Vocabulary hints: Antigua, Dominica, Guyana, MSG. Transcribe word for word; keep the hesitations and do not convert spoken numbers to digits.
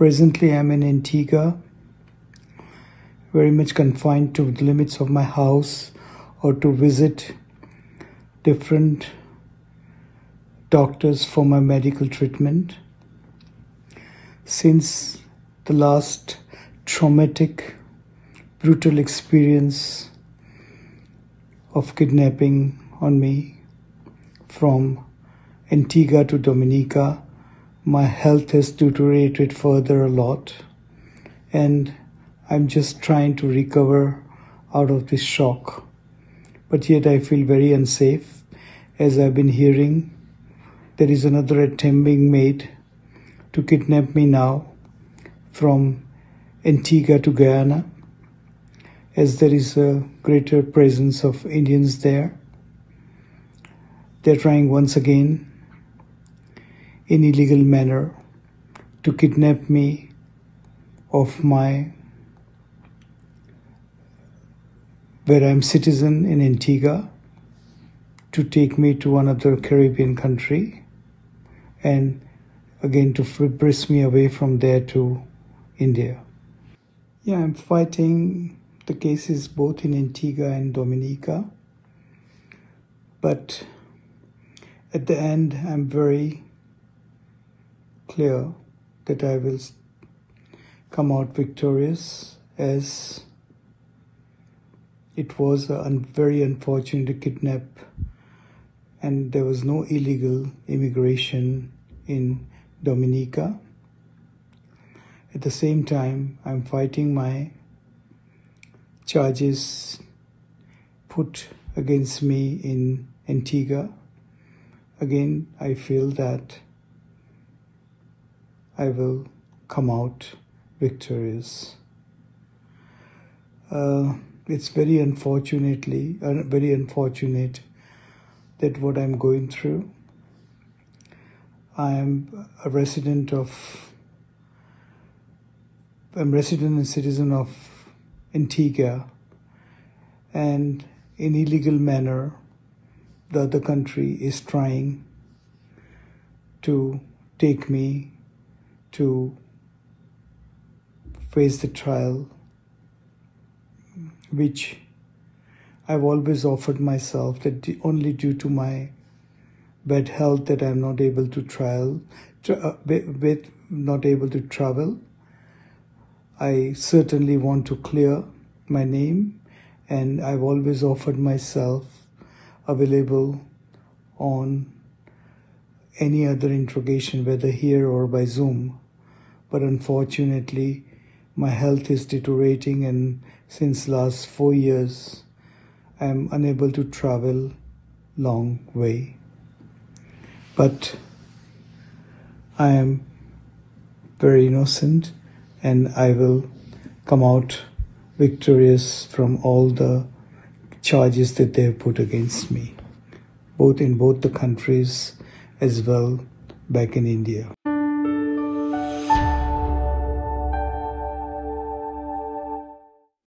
Presently, I'm in Antigua, very much confined to the limits of my house, or to visit different doctors for my medical treatment. Since the last traumatic, brutal experience of kidnapping on me from Antigua to Dominica, my health has deteriorated further a lot, and I'm just trying to recover out of this shock. But yet I feel very unsafe, as I've been hearing there is another attempt being made to kidnap me now from Antigua to Guyana, as there is a greater presence of Indians there. They're trying once again in illegal manner to kidnap me of my where I'm citizen in Antigua, to take me to another Caribbean country and again to press me away from there to India. Yeah, I'm fighting the cases both in Antigua and Dominica, but at the end I'm very clear that I will come out victorious, as it was a very unfortunate kidnap and there was no illegal immigration in Dominica. At the same time, I'm fighting my charges put against me in Antigua. Again, I feel that I will come out victorious. Uh, it's very unfortunately, uh, very unfortunate that what I'm going through. I am a resident of, I'm resident and citizen of Antigua, and in illegal manner, the other country is trying to take me to face the trial, which I've always offered myself that only due to my bad health that I'm not able to trial, tra with not able to travel. I certainly want to clear my name, and I've always offered myself available on any other interrogation, whether here or by Zoom. But unfortunately, my health is deteriorating, and since last four years, I am unable to travel long way. But I am very innocent, and I will come out victorious from all the charges that they have put against me, both in both the countries as well back in India.